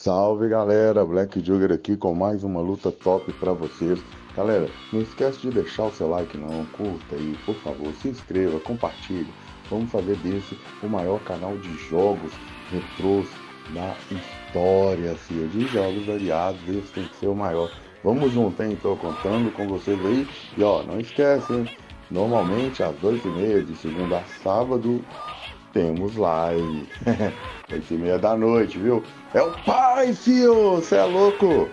Salve galera, Black Jugger aqui com mais uma luta top pra vocês. Galera, não esquece de deixar o seu like não, curta aí, por favor, se inscreva, compartilhe. Vamos fazer desse o maior canal de jogos retrôs da história, assim, de jogos variados, esse tem que ser o maior. Vamos juntar, então, contando com vocês aí. E ó, não esquece, hein? Normalmente às 8h30 de segunda a sábado temos live, 8h30 da noite, viu? É o pai, fio! Você é louco!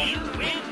You win!